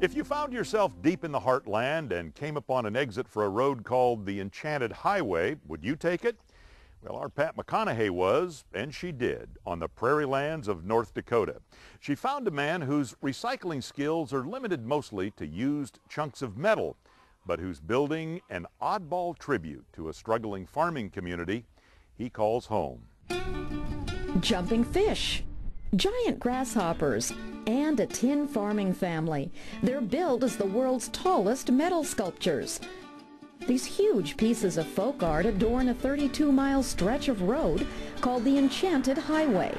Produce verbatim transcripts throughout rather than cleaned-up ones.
If you found yourself deep in the heartland and came upon an exit for a road called the Enchanted Highway, would you take it? Well, our Pat McConaughey was, and she did, on the prairie lands of North Dakota. She found a man whose recycling skills are limited mostly to used chunks of metal, but who's building an oddball tribute to a struggling farming community he calls home. Jumping fish, giant grasshoppers, and a tin farming family. They're billed as the world's tallest metal sculptures. These huge pieces of folk art adorn a thirty-two mile stretch of road called the Enchanted Highway.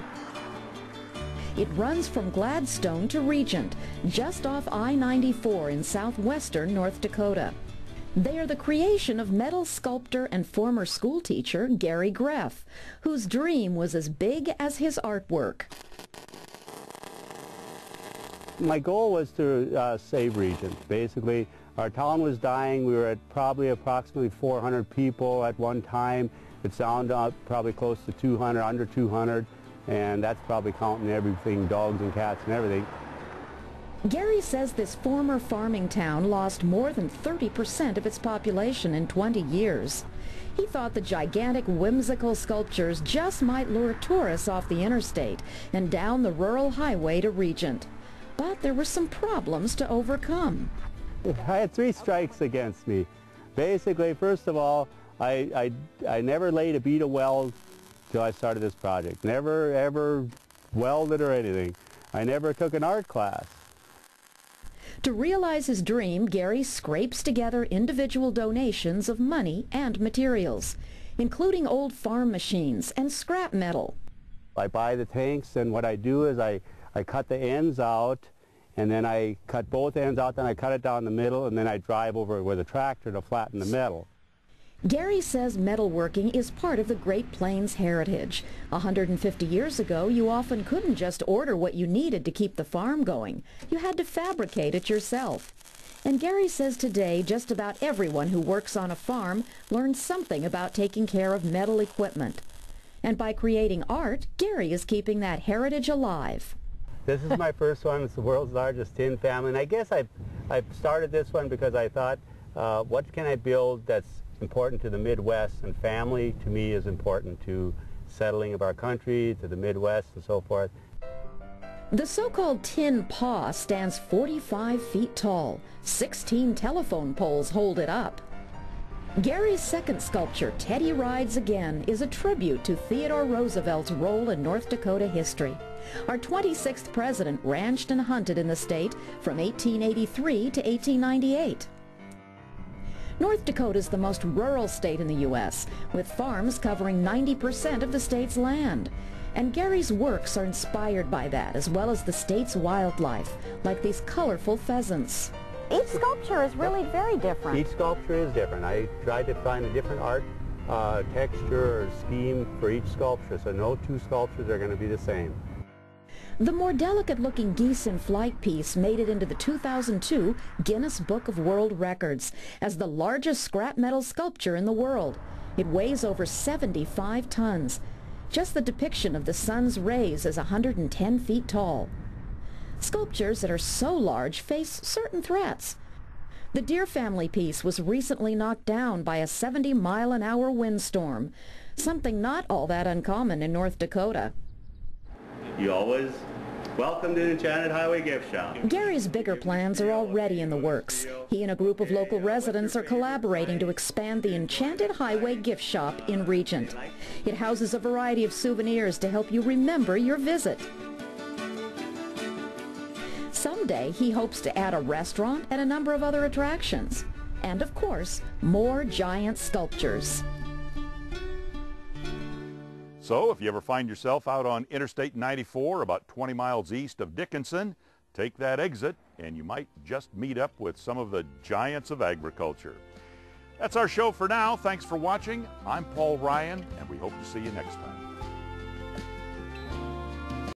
It runs from Gladstone to Regent, just off I ninety-four in southwestern North Dakota. They are the creation of metal sculptor and former school teacher Gary Greff, whose dream was as big as his artwork. My goal was to uh, save Regent, basically. Our town was dying. We were at probably approximately four hundred people at one time. It's down to probably close to two hundred, under two hundred, and that's probably counting everything, dogs and cats and everything. Gary says this former farming town lost more than thirty percent of its population in twenty years. He thought the gigantic whimsical sculptures just might lure tourists off the interstate and down the rural highway to Regent. But there were some problems to overcome. I had three strikes against me. Basically, first of all, I, I, I never laid a bead of weld till I started this project. Never ever welded or anything. I never took an art class. To realize his dream, Gary scrapes together individual donations of money and materials, including old farm machines and scrap metal. I buy the tanks, and what I do is I, I cut the ends out, and then I cut both ends out, then I cut it down the middle, and then I drive over it with a tractor to flatten the metal. Gary says metalworking is part of the Great Plains heritage. one hundred fifty years ago, you often couldn't just order what you needed to keep the farm going. You had to fabricate it yourself. And Gary says today just about everyone who works on a farm learns something about taking care of metal equipment. And by creating art, Gary is keeping that heritage alive. This is my first one. It's the world's largest tin family. And I guess I, I started this one because I thought, uh, what can I build that's important to the Midwest? And family, to me, is important to settling of our country, to the Midwest, and so forth. The so-called tin paw stands forty-five feet tall. sixteen telephone poles hold it up. Gary's second sculpture, Teddy Rides Again, is a tribute to Theodore Roosevelt's role in North Dakota history. Our twenty-sixth president ranched and hunted in the state from eighteen eighty-three to eighteen ninety-eight. North Dakota is the most rural state in the U S, with farms covering ninety percent of the state's land. And Gary's works are inspired by that, as well as the state's wildlife, like these colorful pheasants. Each sculpture is really very different. Each sculpture is different. I tried to find a different art uh, texture or scheme for each sculpture, so no two sculptures are going to be the same. The more delicate-looking Geese in Flight piece made it into the two thousand two Guinness Book of World Records as the largest scrap metal sculpture in the world. It weighs over seventy-five tons. Just the depiction of the sun's rays is one hundred ten feet tall. Sculptures that are so large face certain threats. The deer family piece was recently knocked down by a seventy mile an hour windstorm, something not all that uncommon in North Dakota. You always welcome to the Enchanted Highway gift shop. Gary's bigger plans are already in the works. He and a group of local residents are collaborating to expand the Enchanted Highway gift shop in Regent. It houses a variety of souvenirs to help you remember your visit. Someday, he hopes to add a restaurant and a number of other attractions. And of course, more giant sculptures. So if you ever find yourself out on Interstate ninety-four, about twenty miles east of Dickinson, take that exit and you might just meet up with some of the giants of agriculture. That's our show for now. Thanks for watching. I'm Paul Ryan, and we hope to see you next time.